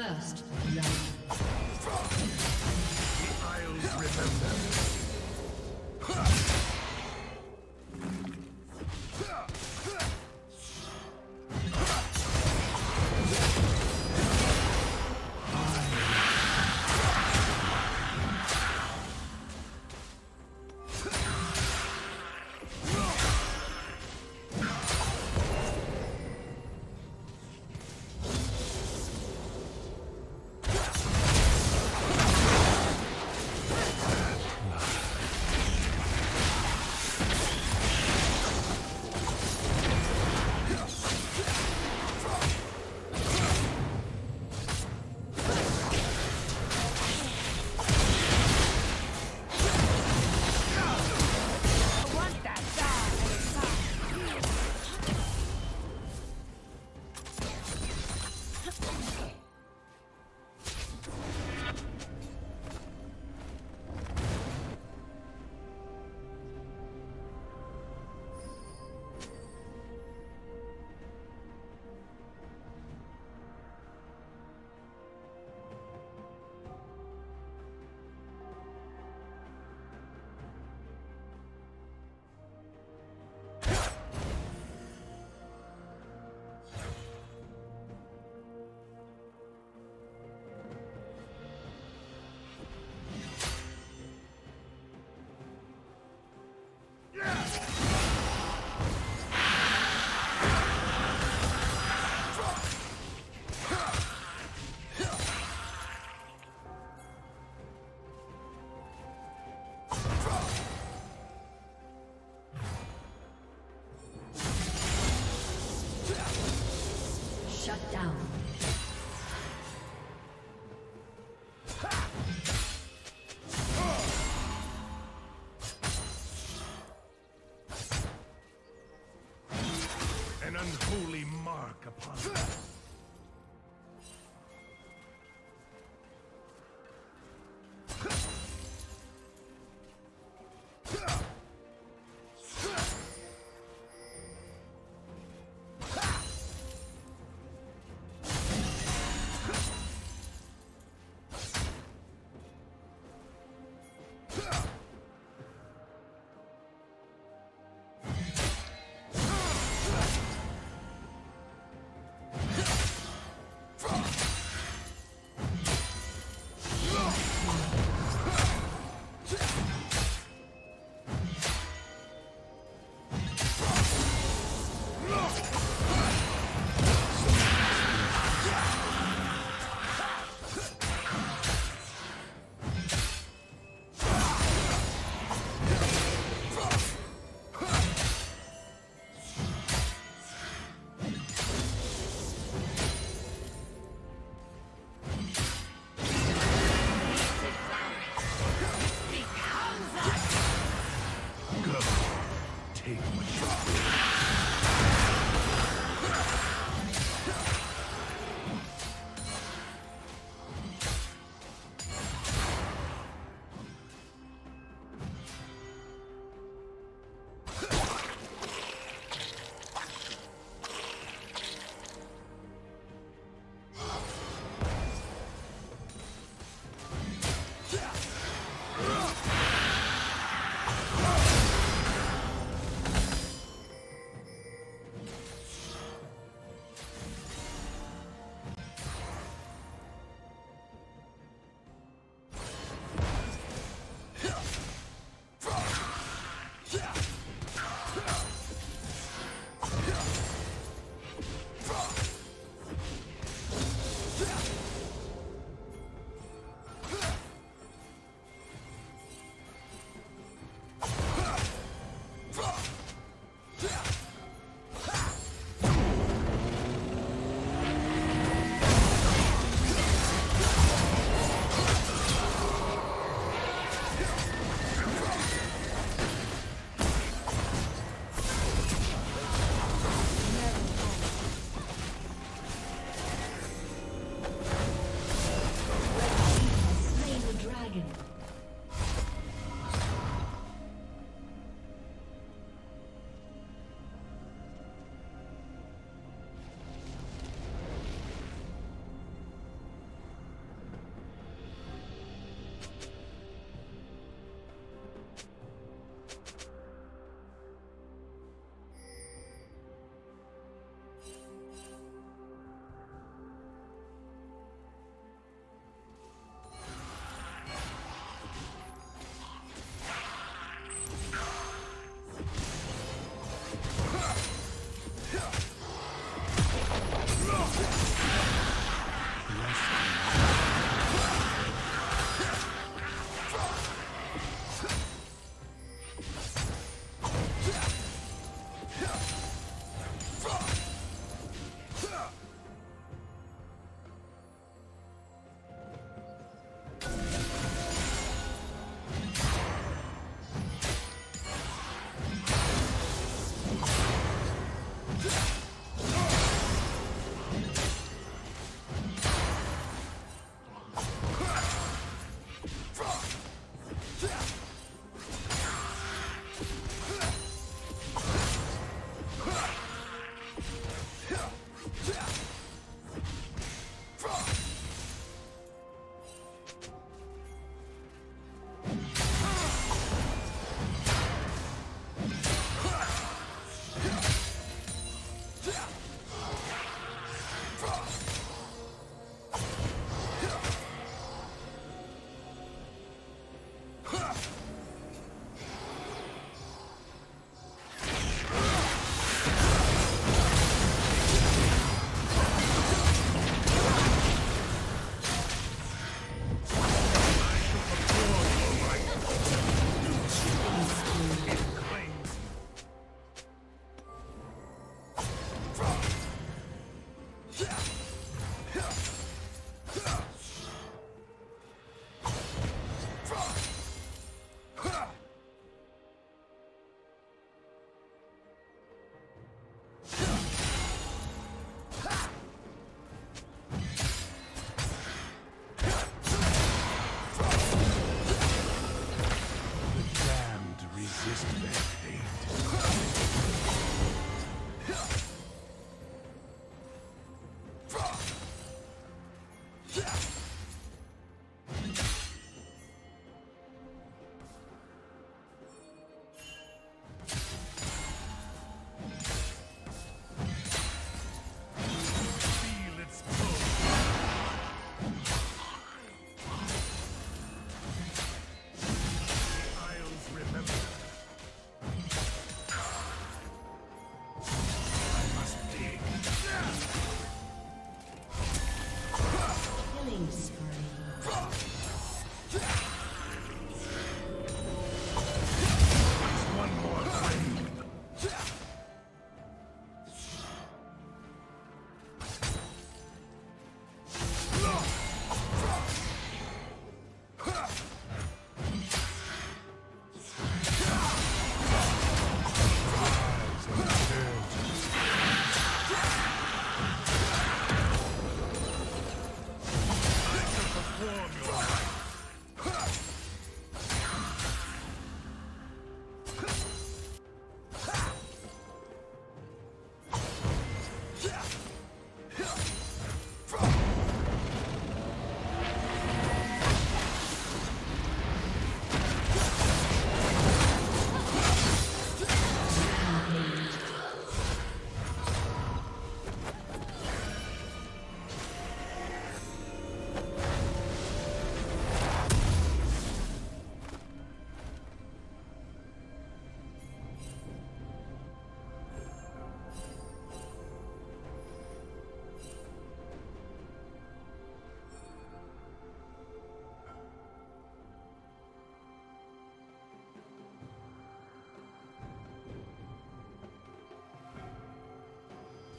First, yeah. The Isles remember. Unholy mark upon us.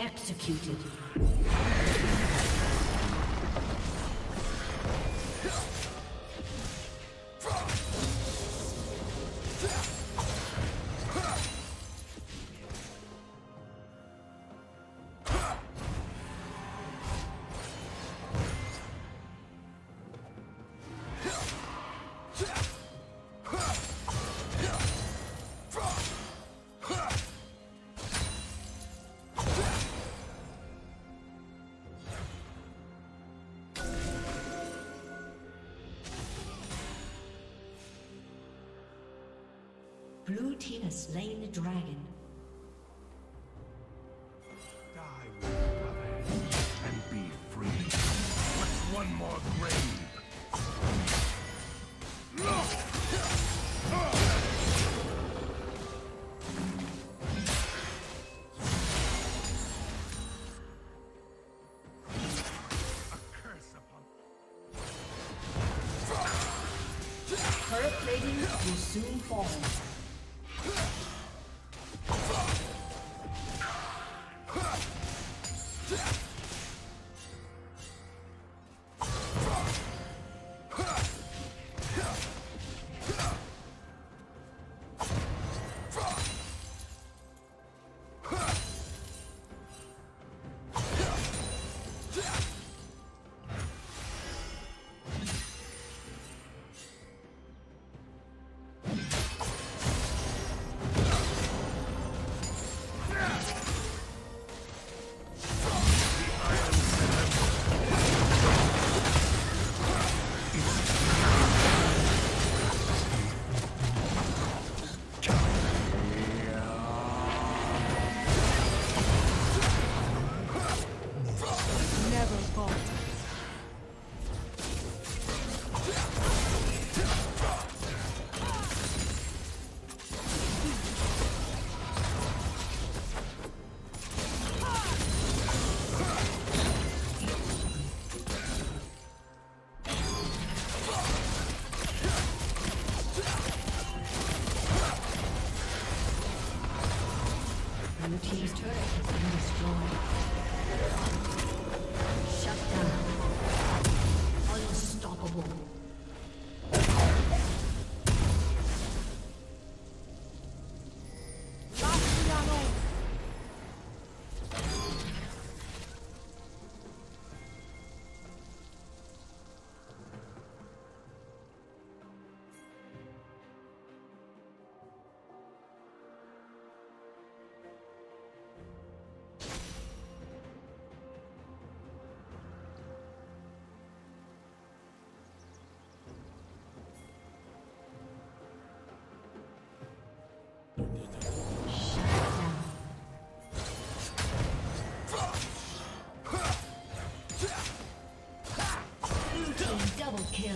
Executed. Blue team has slain the dragon. Blue team double kill.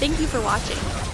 Thank you for watching.